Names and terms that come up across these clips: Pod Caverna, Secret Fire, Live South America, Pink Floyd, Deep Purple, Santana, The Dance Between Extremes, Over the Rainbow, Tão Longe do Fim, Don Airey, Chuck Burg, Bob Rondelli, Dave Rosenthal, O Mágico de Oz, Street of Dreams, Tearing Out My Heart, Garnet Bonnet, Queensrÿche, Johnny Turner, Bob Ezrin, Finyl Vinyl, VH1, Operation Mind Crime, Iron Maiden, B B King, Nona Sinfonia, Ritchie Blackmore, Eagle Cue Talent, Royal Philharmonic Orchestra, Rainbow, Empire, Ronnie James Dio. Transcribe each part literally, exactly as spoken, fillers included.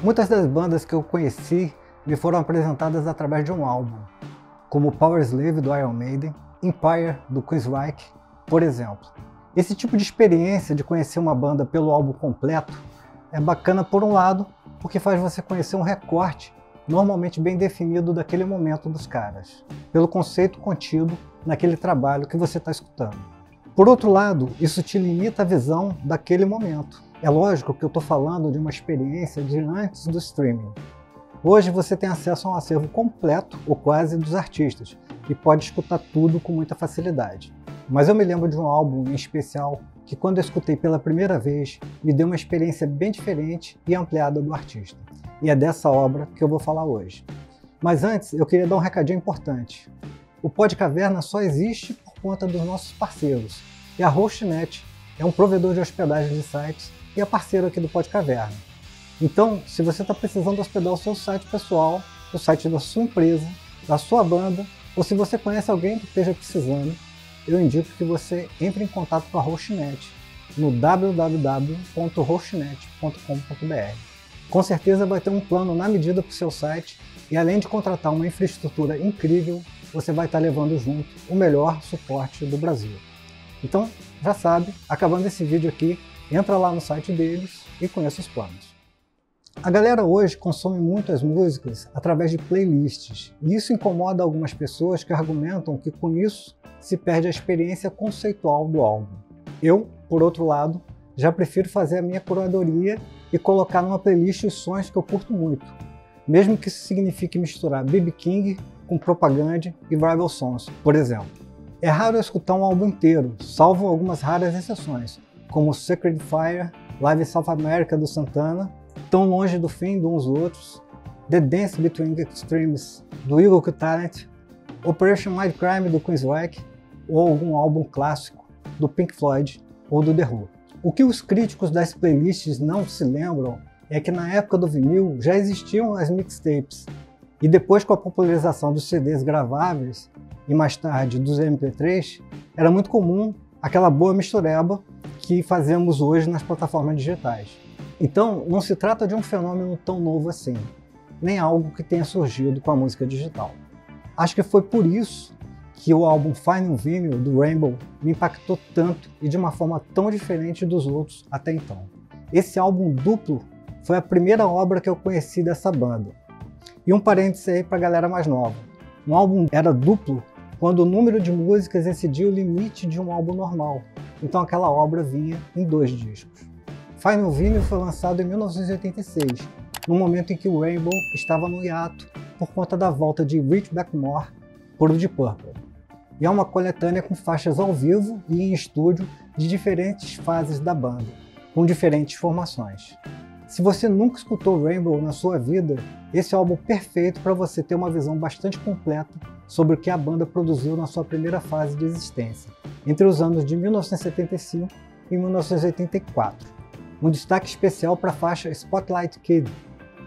Muitas das bandas que eu conheci me foram apresentadas através de um álbum, como Powerslave do Iron Maiden, Empire do Queensrÿche, por exemplo. Esse tipo de experiência de conhecer uma banda pelo álbum completo é bacana por um lado, porque faz você conhecer um recorte normalmente bem definido daquele momento dos caras, pelo conceito contido naquele trabalho que você está escutando. Por outro lado, isso te limita a visão daquele momento. É lógico que eu estou falando de uma experiência de antes do streaming. Hoje você tem acesso a um acervo completo, ou quase, dos artistas, e pode escutar tudo com muita facilidade. Mas eu me lembro de um álbum em especial que, quando eu escutei pela primeira vez, me deu uma experiência bem diferente e ampliada do artista. E é dessa obra que eu vou falar hoje. Mas antes, eu queria dar um recadinho importante. O Pod Caverna só existe por conta dos nossos parceiros, e a Hostnet é um provedor de hospedagem de sites e é parceiro aqui do Pod Caverna. Então, se você está precisando hospedar o seu site pessoal, o site da sua empresa, da sua banda, ou se você conhece alguém que esteja precisando, eu indico que você entre em contato com a Hostnet no w w w ponto hostnet ponto com ponto b r. Com certeza vai ter um plano na medida para o seu site e, além de contratar uma infraestrutura incrível, você vai estar levando junto o melhor suporte do Brasil. Então, já sabe, acabando esse vídeo aqui, entra lá no site deles e conheça os planos. A galera hoje consome muito as músicas através de playlists, e isso incomoda algumas pessoas que argumentam que com isso se perde a experiência conceitual do álbum. Eu, por outro lado, já prefiro fazer a minha curadoria e colocar numa playlist os sons que eu curto muito, mesmo que isso signifique misturar B B King com Propaganda e Rival Sons, por exemplo. É raro eu escutar um álbum inteiro, salvo algumas raras exceções, como Secret Fire, Live South America do Santana, Tão Longe do Fim de uns outros, The Dance Between Extremes do Eagle Cue Talent, Operation Mind Crime do Queensrÿche, ou algum álbum clássico do Pink Floyd ou do The Who. O que os críticos das playlists não se lembram é que na época do vinil já existiam as mixtapes, e depois com a popularização dos C Ds graváveis e mais tarde dos M P três, era muito comum aquela boa mistureba que fazemos hoje nas plataformas digitais. Então, não se trata de um fenômeno tão novo assim, nem algo que tenha surgido com a música digital. Acho que foi por isso que o álbum Finyl Vinyl do Rainbow me impactou tanto e de uma forma tão diferente dos outros até então. Esse álbum duplo foi a primeira obra que eu conheci dessa banda. E um parênteses aí pra galera mais nova. Um álbum era duplo quando o número de músicas excedia o limite de um álbum normal, então aquela obra vinha em dois discos. Finyl Vinyl foi lançado em mil novecentos e oitenta e seis, no momento em que o Rainbow estava no hiato por conta da volta de Ritchie Blackmore por Deep Purple. E é uma coletânea com faixas ao vivo e em estúdio de diferentes fases da banda, com diferentes formações. Se você nunca escutou Rainbow na sua vida, esse é o álbum perfeito para você ter uma visão bastante completa sobre o que a banda produziu na sua primeira fase de existência, entre os anos de mil novecentos e setenta e cinco e mil novecentos e oitenta e quatro. Um destaque especial para a faixa Spotlight Kid,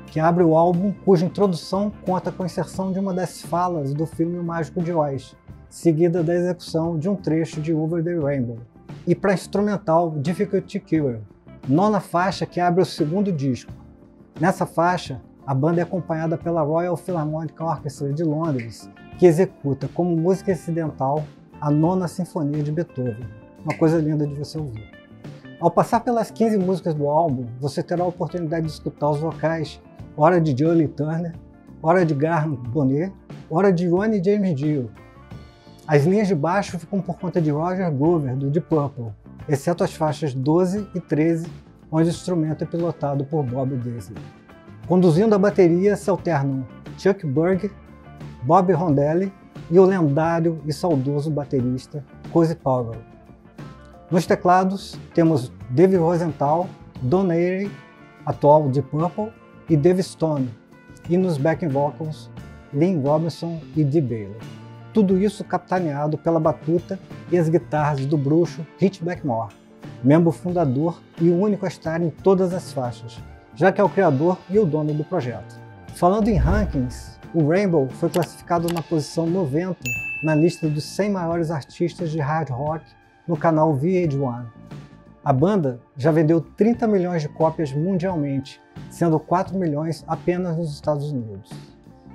que abre o álbum, cuja introdução conta com a inserção de uma das falas do filme O Mágico de Oz, seguida da execução de um trecho de Over the Rainbow. E para a instrumental Difficult to Cure, nona faixa que abre o segundo disco. Nessa faixa, a banda é acompanhada pela Royal Philharmonic Orchestra de Londres, que executa como música incidental a Nona Sinfonia de Beethoven, uma coisa linda de você ouvir. Ao passar pelas quinze músicas do álbum, você terá a oportunidade de escutar os vocais Hora de Johnny Turner, Hora de Garnet Bonnet, Hora de Ronnie James Dio. As linhas de baixo ficam por conta de Roger Glover, do Deep Purple, exceto as faixas doze e treze, onde o instrumento é pilotado por Bob Ezrin. Conduzindo a bateria se alternam Chuck Burg, Bob Rondelli e o lendário e saudoso baterista Cozy Powell. Nos teclados temos Dave Rosenthal, Don Airey, atual de Purple, e Dave Stone, e nos backing vocals Lynn Robinson e Dee Bailey. Tudo isso capitaneado pela batuta e as guitarras do bruxo Ritchie Blackmore, membro fundador e o único a estar em todas as faixas, já que é o criador e o dono do projeto. Falando em rankings, o Rainbow foi classificado na posição noventa na lista dos cem maiores artistas de hard rock no canal V H um. A banda já vendeu trinta milhões de cópias mundialmente, sendo quatro milhões apenas nos Estados Unidos.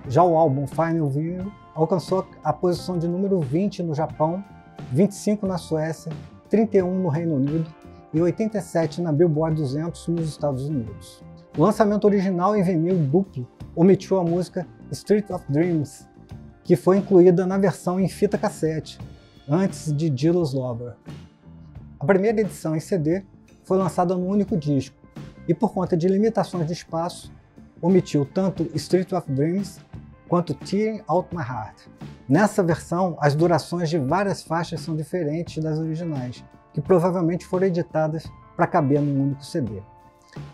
Já o álbum Finyl Vinyl alcançou a posição de número vinte no Japão, vinte e cinco na Suécia, trinta e um no Reino Unido e oitenta e sete na Billboard duzentos nos Estados Unidos. O lançamento original em vinil duplo omitiu a música Street of Dreams, que foi incluída na versão em fita cassete, antes de Dilo's Lover. A primeira edição em C D foi lançada num único disco e, por conta de limitações de espaço, omitiu tanto Street of Dreams quanto Tearing Out My Heart. Nessa versão, as durações de várias faixas são diferentes das originais, que provavelmente foram editadas para caber num único C D.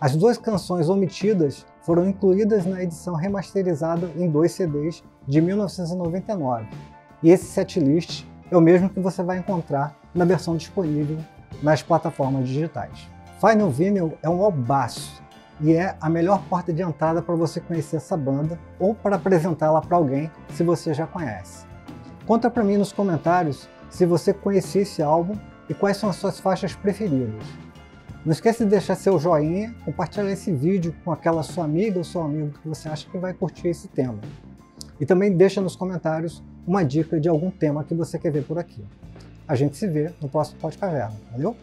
As duas canções omitidas foram incluídas na edição remasterizada em dois C Ds de mil novecentos e noventa e nove, e esse setlist é o mesmo que você vai encontrar na versão disponível nas plataformas digitais. Finyl Vinyl é um albaço e é a melhor porta de entrada para você conhecer essa banda ou para apresentá-la para alguém se você já conhece. Conta para mim nos comentários se você conhecia esse álbum e quais são as suas faixas preferidas. Não esquece de deixar seu joinha, compartilhar esse vídeo com aquela sua amiga ou seu amigo que você acha que vai curtir esse tema. E também deixa nos comentários uma dica de algum tema que você quer ver por aqui. A gente se vê no próximo Pod Caverna, valeu?